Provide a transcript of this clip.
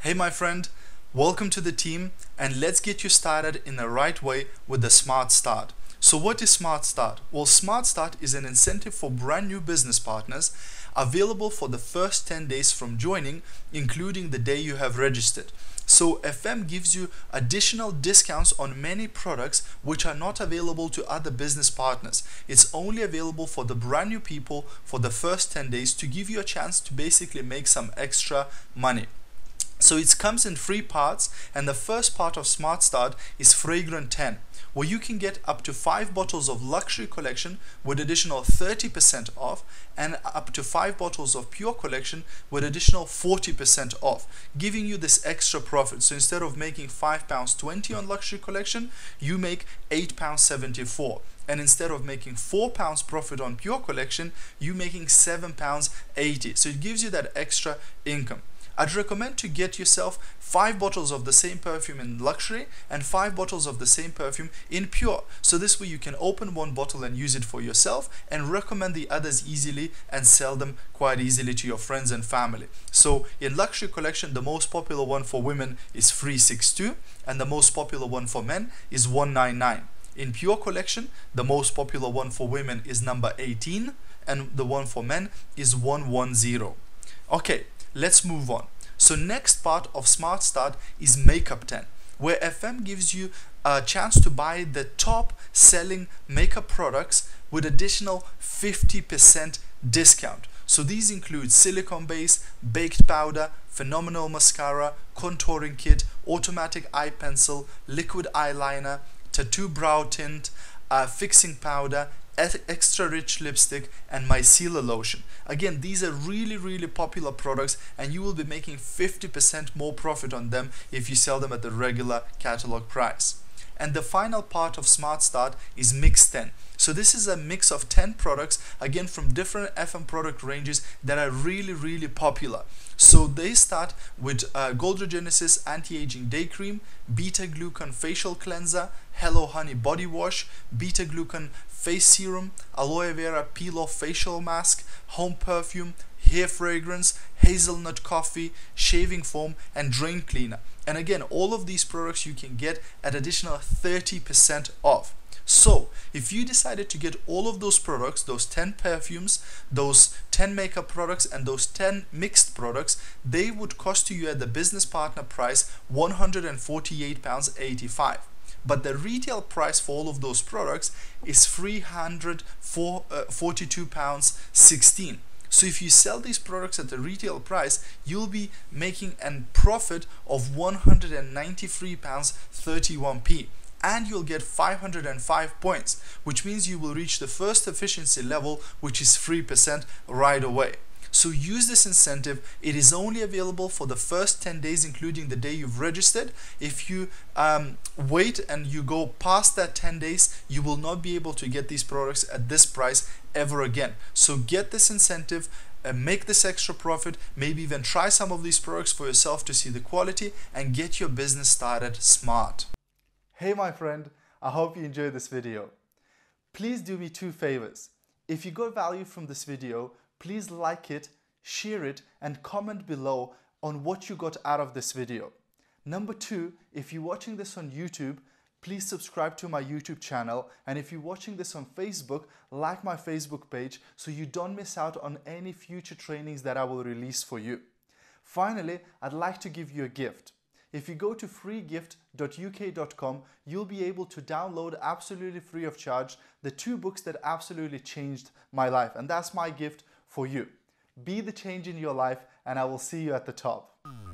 Hey my friend, welcome to the team, and let's get you started in the right way with the Smart Start. So what is Smart Start? Well, Smart Start is an incentive for brand new business partners available for the first 10 days from joining, including the day you have registered. So FM gives you additional discounts on many products which are not available to other business partners. It's only available for the brand new people for the first 10 days to give you a chance to basically make some extra money. So it comes in 3 parts, and the first part of Smart Start is Fragrant 10, where you can get up to 5 bottles of Luxury Collection with additional 30% off, and up to 5 bottles of Pure Collection with additional 40% off, giving you this extra profit. So instead of making £5.20 on Luxury Collection, you make £8.74. And instead of making £4 profit on Pure Collection, you're making £7.80. So it gives you that extra income. I'd recommend to get yourself 5 bottles of the same perfume in Luxury and 5 bottles of the same perfume in Pure. So this way you can open one bottle and use it for yourself and recommend the others easily and sell them quite easily to your friends and family. So in Luxury Collection, the most popular one for women is 362, and the most popular one for men is 199. In Pure Collection, the most popular one for women is number 18, and the one for men is 110. Okay. Let's move on. So next part of Smart Start is Makeup 10, where FM gives you a chance to buy the top selling makeup products with additional 50% discount. So these include silicone base, baked powder, phenomenal mascara, contouring kit, automatic eye pencil, liquid eyeliner, tattoo brow tint, fixing powder, extra rich lipstick, and micellar lotion. Again, these are really popular products, and you will be making 50% more profit on them if you sell them at the regular catalog price. And the final part of Smart Start is Mix 10. So this is a mix of 10 products, again from different FM product ranges that are really popular. So they start with Goldrogenesis Anti-Aging Day Cream, Beta-Glucan Facial Cleanser, Hello Honey Body Wash, Beta-Glucan Face Serum, Aloe Vera Peel Off Facial Mask, Home Perfume, Hair Fragrance, Hazelnut Coffee, Shaving Foam, and Drain Cleaner. And again, all of these products you can get at additional 30% off. So if you decided to get all of those products, those 10 perfumes, those 10 makeup products, and those 10 mixed products, they would cost you at the business partner price £148.85. But the retail price for all of those products is £342.16. So if you sell these products at the retail price, you'll be making a profit of £193.31. And you'll get 505 points, which means you will reach the first efficiency level, which is 3% right away. So use this incentive. It is only available for the first 10 days, including the day you've registered. If you wait and you go past that 10 days, you will not be able to get these products at this price ever again. So get this incentive and make this extra profit. Maybe even try some of these products for yourself to see the quality and get your business started smart. Hey my friend, I hope you enjoyed this video. Please do me 2 favors. If you got value from this video, please like it, share it, and comment below on what you got out of this video. Number 2, if you're watching this on YouTube, please subscribe to my YouTube channel, and if you're watching this on Facebook, like my Facebook page so you don't miss out on any future trainings that I will release for you. Finally, I'd like to give you a gift. If you go to freegift.uk.com, you'll be able to download absolutely free of charge the 2 books that absolutely changed my life. And that's my gift for you. Be the change in your life, and I will see you at the top.